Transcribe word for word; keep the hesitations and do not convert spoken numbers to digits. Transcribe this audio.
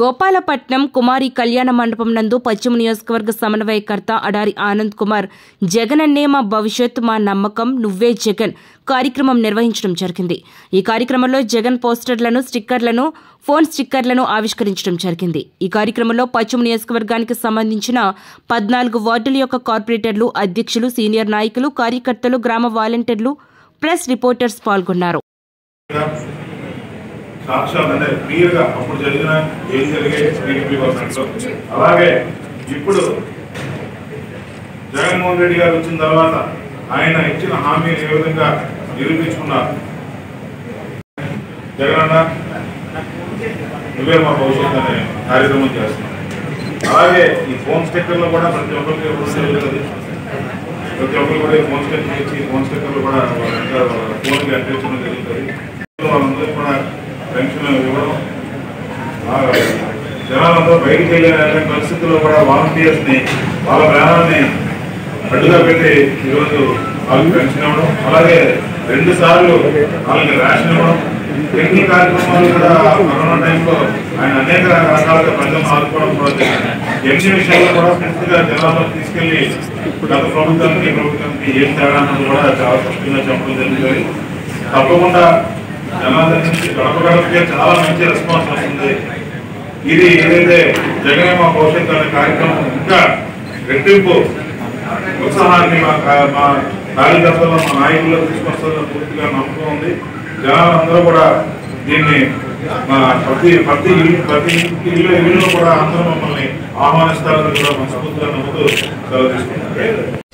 గోపాలపట్నం కుమారి కళ్యాణ మండపం నందు పశ్చిమ నియోజకవర్గ సమన్వయకర్త అడారి ఆనంద్ కుమార్ జగన్ అన్నే మా భవిష్యత్ మా నమ్మకం నువ్వే జగన్ కార్యక్రమం నిర్వహించడం జరిగింది. ఈ కార్యక్రమంలో జగన్ పోస్టర్లను, స్టిక్కర్లను, ఫోన్ స్టిక్కర్లను ఆవిష్కరించడం జరిగింది. ఈ కార్యక్రమంలో పశ్చిమ నియోజకవర్గానికి సంబంధించిన పద్నాలుగు వార్డుల యొక్క కార్పొరేటర్లు, అధ్యక్షులు, సీనియర్ నాయకులు, కార్యకర్తలు, గ్రామ వాలంటీర్లు, ప్రెస్ రిపోర్టర్స్ పాల్గొన్నారు. సాక్షాత్ అంటే క్లియర్గా అప్పుడు జరిగిన ఏం జరిగే టీడీపీ గవర్నమెంట్లో, అలాగే ఇప్పుడు జగన్మోహన్ రెడ్డి గారు వచ్చిన తర్వాత ఆయన ఇచ్చిన హామీని ఏ విధంగా నిరూపించుకున్నారు. జగనన్న నువ్వే మా భవిష్యత్ అనే కార్యక్రమం చేస్తున్నాం. అలాగే ఈ ఫోన్ స్టిక్కర్లో కూడా ప్రతి ఒక్కరికి ఉంటుంది. ప్రతి ఒక్కరు కూడా ఈ ఫోన్ స్టిక్కర్ ఇచ్చి ఫోన్ స్టిక్కర్లు కూడా ఫోన్కి అంటించడం జరుగుతుంది. వాళ్ళందరూ కూడా పెన్షన్ ఇవ్వడం, జనాలందరూ బయటకు వెళ్ళే పరిస్థితుల్లో కూడా వాలంటీర్స్ని వాళ్ళ ప్రాణాన్ని అడ్డుగా పెట్టి ఈరోజు వాళ్ళకి పెన్షన్ ఇవ్వడం, అలాగే రెండు సార్లు వాళ్ళకి రేషన్ ఇవ్వడం, ఎన్ని కార్యక్రమాలు కూడా కరోనా టైంలో ఆయన అనేక రకాలుగా ప్రజలు ఆదుకోవడం కూడా జరిగింది. ఎన్ని విషయాల్లో కూడా పూర్తిగా జనాల్లో తీసుకెళ్లి గత ప్రభుత్వానికి ప్రభుత్వానికి ఏం తేడా కూడా చాలా స్పష్టంగా చెప్పడం జరుగుతుంది. తప్పకుండా జనార్దన్ నుంచి గడప గడపకే చాలా మంచి రెస్పాన్స్ వస్తుంది. ఇది ఏదైతే జగన్ మా భవిష్యత్తు అనే కార్యక్రమం ఇంకా రెట్టింపు ఉత్సాహాన్ని మా మా కార్యకర్తల్లో, మా నాయకుల్లో తీసుకొస్తుందని పూర్తిగా నమ్మకం ఉంది. జనాలందరూ కూడా దీన్ని మా ప్రతి ప్రతి ప్రతి ఇల్లు ఇల్లు కూడా అందరూ మమ్మల్ని ఆహ్వానిస్తారని కూడా మనస్ఫూర్తిగా నమ్ముతూ సెలవు తీసుకుంటారు.